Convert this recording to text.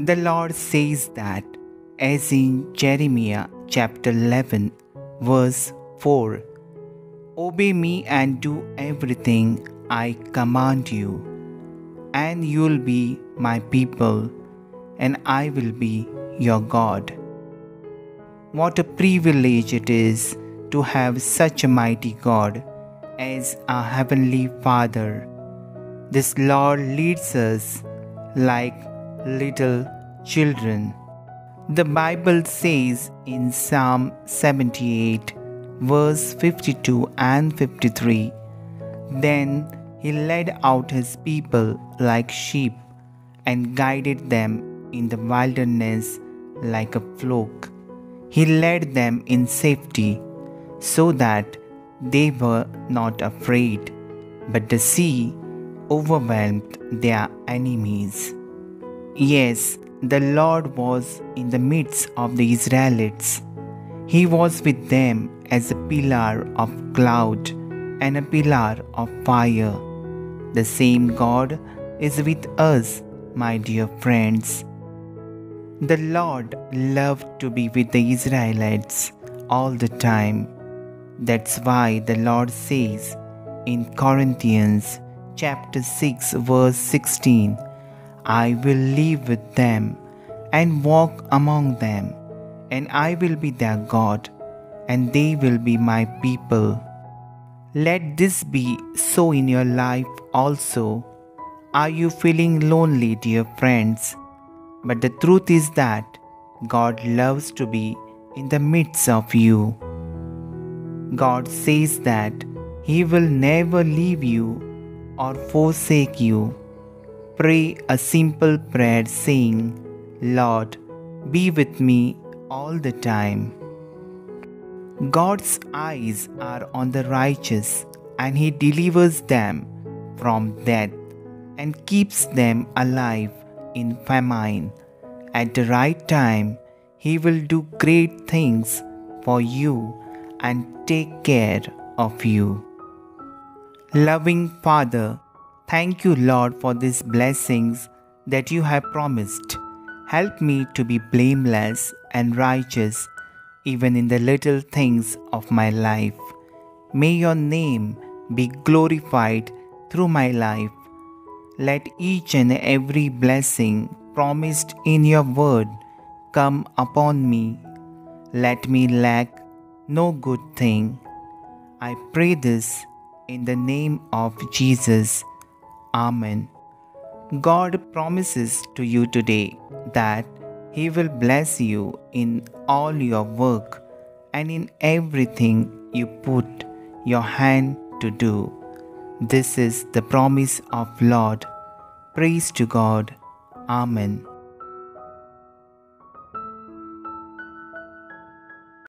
The Lord says that, as in Jeremiah chapter 11 verse 4, "Obey me and do everything I command you, and you will be my people, and I will be your God." What a privilege it is to have such a mighty God as our Heavenly Father. This Lord leads us like little children. The Bible says in Psalm 78 verse 52 and 53, "Then he led out his people like sheep and guided them in the wilderness like a flock. He led them in safety so that they were not afraid, but the sea overwhelmed their enemies." Yes, the Lord was in the midst of the Israelites. He was with them as a pillar of cloud and a pillar of fire. The same God is with us, my dear friends. The Lord loved to be with the Israelites all the time. That's why the Lord says in Corinthians chapter 6 verse 16, "I will live with them and walk among them, and I will be their God, and they will be my people." Let this be so in your life also. Are you feeling lonely, dear friends? But the truth is that God loves to be in the midst of you. God says that He will never leave you or forsake you. Pray a simple prayer saying, "Lord, be with me all the time." God's eyes are on the righteous, and He delivers them from death and keeps them alive in famine. At the right time, He will do great things for you and take care of you. Loving Father, thank you, Lord, for these blessings that you have promised. Help me to be blameless and righteous even in the little things of my life. May your name be glorified through my life. Let each and every blessing promised in your word come upon me. Let me lack no good thing. I pray this in the name of Jesus. Amen. God promises to you today that He will bless you in all your work and in everything you put your hand to do. This is the promise of Lord. Praise to God. Amen.